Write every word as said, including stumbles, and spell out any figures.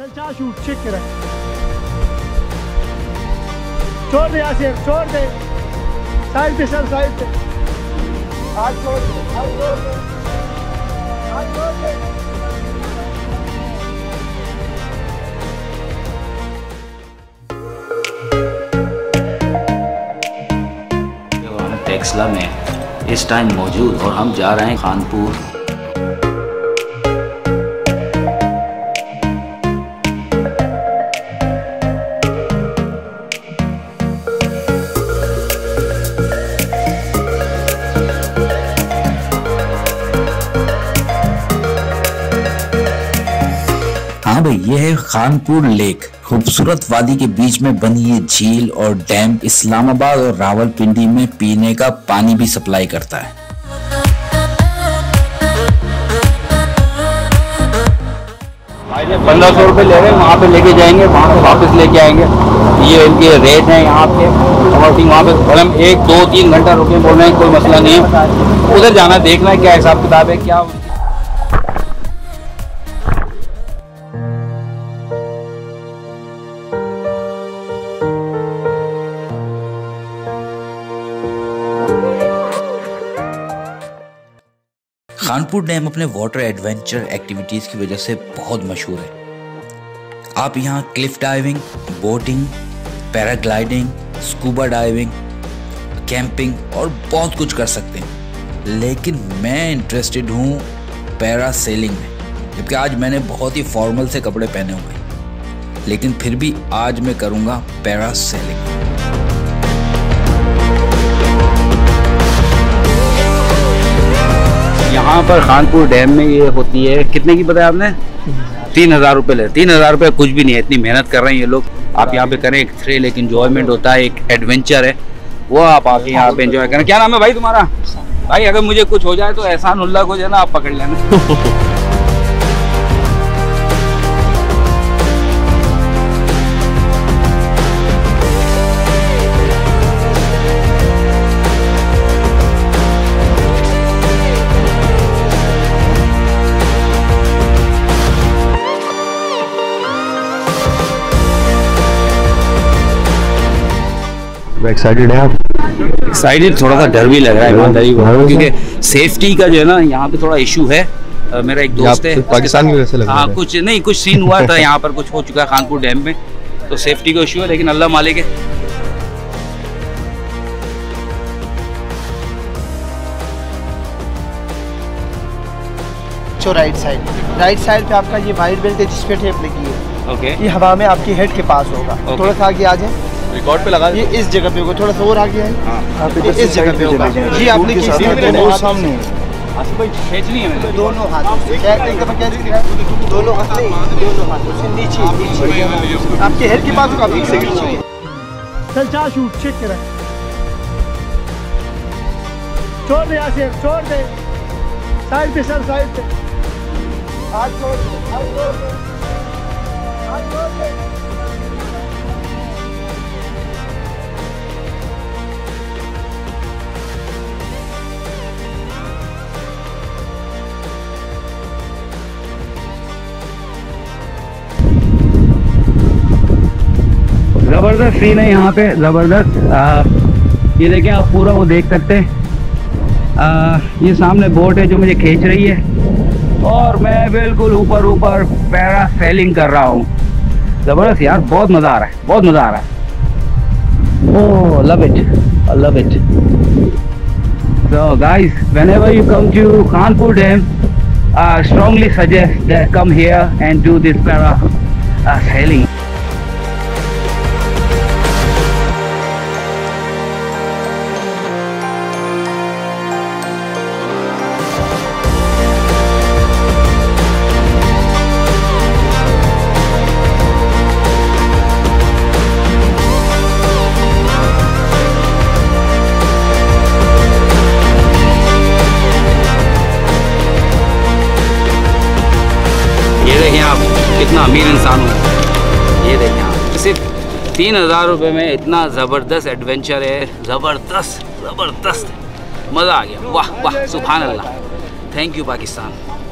चल चार shoot check कर छोड़ दे आसिफ छोड़ दे साइड पे चल साइड पे आज छोड़ दे आज छोड़ दे आज छोड़ दे टेक्सला में इस टाइम मौजूद और हम जा रहे हैं खानपुर। हाँ भाई, ये है खानपुर लेक। खूबसूरत वादी के बीच में बनी ये झील और डैम इस्लामाबाद और रावलपिंडी में पीने का पानी भी सप्लाई करता है। पंद्रह सौ रुपये ले रहे हैं, वहाँ पे लेके जाएंगे, वहाँ पे वापस लेके आएंगे। ये इनके रेट हैं यहाँ पे। और वहाँ पे भलम एक दो तीन घंटा रुके, बोल रहे हैं कोई मसला नहीं है, उधर जाना देखना है क्या हिसाब किताब है क्या। खानपुर डैम अपने वाटर एडवेंचर एक्टिविटीज़ की वजह से बहुत मशहूर है। आप यहाँ cliff diving, boating, paragliding, scuba diving, camping और बहुत कुछ कर सकते हैं। लेकिन मैं इंटरेस्टेड हूँ पैरासेलिंग में, क्योंकि आज मैंने बहुत ही फॉर्मल से कपड़े पहने हुए हैं, लेकिन फिर भी आज मैं करूँगा पैरासेलिंग। यहाँ पर खानपुर डैम में ये होती है, कितने की बताया आपने? तीन हज़ार रुपये ले। तीन हज़ार रुपये कुछ भी नहीं है, इतनी मेहनत कर रहे हैं ये लोग। आप यहाँ पे करें, एक थ्रिल, एक इन्जॉयमेंट होता है, एक एडवेंचर है, वो आप आके यहाँ पे इन्जॉय करें। क्या नाम है भाई तुम्हारा? भाई अगर मुझे कुछ हो जाए तो एहसानुल्लाह को जो है ना आप पकड़ लेना। एक्साइटेड है आप? एक्साइटेड, थोड़ा सा डर भी लग रहा है ईमानदारी, क्योंकि सेफ्टी का जो है ना यहाँ पे थोड़ा इशू है। आ, मेरा एक दोस्त है पाकिस्तान में, वैसे लग रहा है कुछ नहीं, कुछ सीन हुआ था यहाँ पर, कुछ हो चुका है खानपुर डैम में, तो सेफ्टी का इशू है, लेकिन अल्लाह मालिक है। राइट साइड राइट साइड पे आपका ये वाइट बेल्ट है जिसपे टेप लगी है। ओके, ये हवा में आपकी हेड के पास होगा। थोड़ा सा आगे आ जाए, रिकॉर्ड पे लगा, ये इस जगह पे होगा। थोड़ा सा और आ गया है। हाँ, इस जगह पे होगा जी। आपने सामने खेचनी है, दोनों हाथ दोनों हाथ नीचे आपके हेड के पास होगा। चल जा शूट चेक कर, छोड़ दे आसिफ छोड़ दे साइड पे चल साइड पे हाथ छोड़ दे हाथ छोड़ दे हाथ छोड़ दे। ज़बरदस्त सीन है यहाँ पे, ज़बरदस्त। ये देखें आप, पूरा वो देख सकते हैं। ये सामने बोट है जो मुझे खींच रही है और मैं बिल्कुल ऊपर ऊपर पैरा सेलिंग कर रहा हूँ। ज़बरदस्त यार, बहुत मज़ा आ रहा है, बहुत मज़ा आ रहा है। Oh love it, I love it. So guys, whenever you come to Khanpur dam, I strongly suggest that come here and do this parasailing. कितना अमीर इंसान हूँ, ये देखिए आप। सिर्फ तीन हज़ार रुपये में इतना ज़बरदस्त एडवेंचर है, ज़बरदस्त ज़बरदस्त मज़ा आ गया। वाह वाह, सुभान अल्लाह। Thank you Pakistan.